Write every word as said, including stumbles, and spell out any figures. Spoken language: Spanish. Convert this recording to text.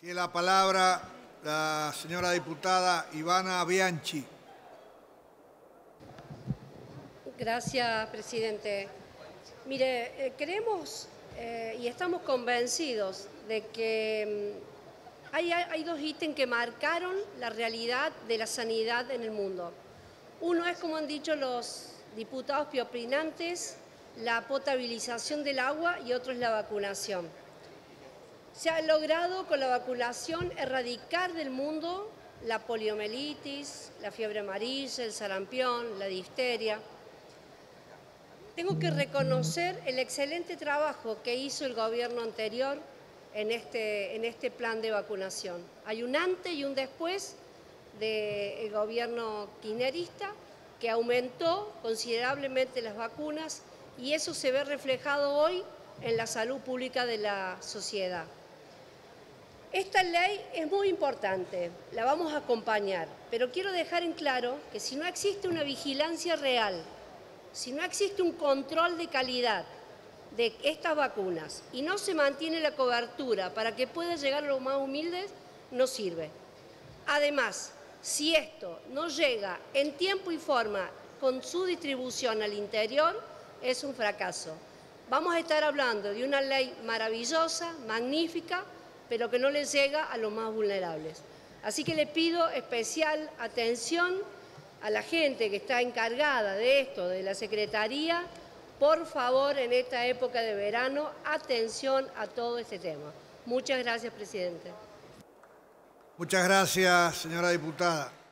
Tiene la palabra la señora diputada Ivana Bianchi. Gracias, presidente. Mire, eh, creemos eh, y estamos convencidos de que hay, hay dos ítems que marcaron la realidad de la sanidad en el mundo. Uno es, como han dicho los diputados preopinantes, la potabilización del agua, y otro es la vacunación. Se ha logrado con la vacunación erradicar del mundo la poliomielitis, la fiebre amarilla, el sarampión, la difteria. Tengo que reconocer el excelente trabajo que hizo el gobierno anterior en este, en este plan de vacunación. Hay un antes y un después del gobierno kirchnerista, que aumentó considerablemente las vacunas, y eso se ve reflejado hoy en la salud pública de la sociedad. Esta ley es muy importante, la vamos a acompañar, pero quiero dejar en claro que si no existe una vigilancia real, si no existe un control de calidad de estas vacunas y no se mantiene la cobertura para que pueda llegar a los más humildes, no sirve. Además, si esto no llega en tiempo y forma con su distribución al interior, es un fracaso. Vamos a estar hablando de una ley maravillosa, magnífica, pero que no le llega a los más vulnerables. Así que le pido especial atención a la gente que está encargada de esto, de la Secretaría. Por favor, en esta época de verano, atención a todo este tema. Muchas gracias, presidente. Muchas gracias, señora diputada.